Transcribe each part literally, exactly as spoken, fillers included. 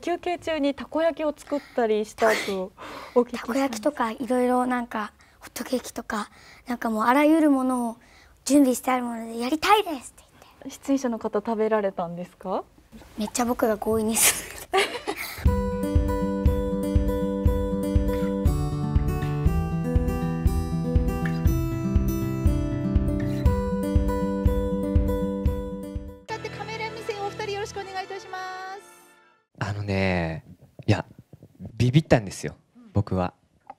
休憩中にたこ焼きを作ったりしたとお聞きしたんです。たこ焼きとかいろいろなんかホットケーキとかなんかもうあらゆるものを準備してあるものでやりたいですって言って。出演者の方食べられたんですか？めっちゃ僕が強引にする。あのね、いやビビったんですよ僕は。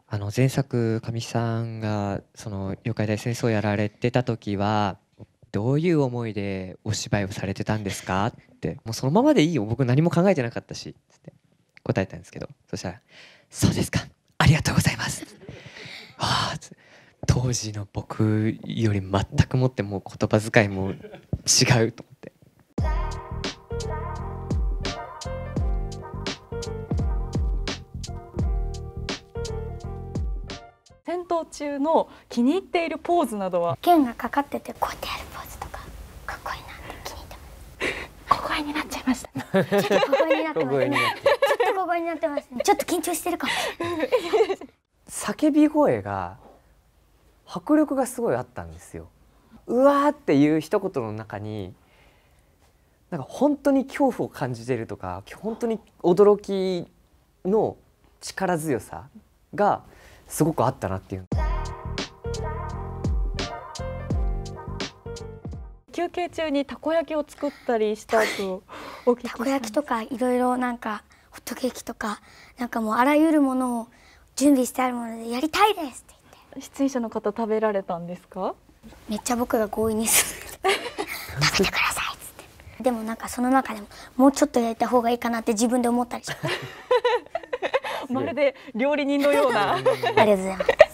あの前作神木さんがその妖怪大戦争やられてた時はどういう思いでお芝居をされてたんですかってもうそのままでいいよ僕何も考えてなかったしって答えたんですけど、そしたら「そうですかありがとうございます」あ当時の僕より全くもってもう言葉遣いも違うと思って。戦闘中の気に入っているポーズなどは、剣がかかっててこうやってやるポーズとかかっこいいなって気に入ってます。小声になっちゃいましたね。ちょっと小声になってますね。ちょっと小声になってますね。ちょっと緊張してるかも叫び声が迫力がすごいあったんですよ。うわーっていう一言の中になんか本当に恐怖を感じてるとか本当に驚きの力強さがすごくあったなっていう。休憩中にたこ焼きを作ったりしたとお聞きしたんです。たこ焼きとかいろいろなんかホットケーキとかなんかもうあらゆるものを準備してあるものでやりたいですって言って。出演者の方食べられたんですか？めっちゃ僕が強引にする食べてくださいっつって。でもなんかその中でももうちょっと焼いた方がいいかなって自分で思ったりします。まるで料理人のような。ありがとうございます。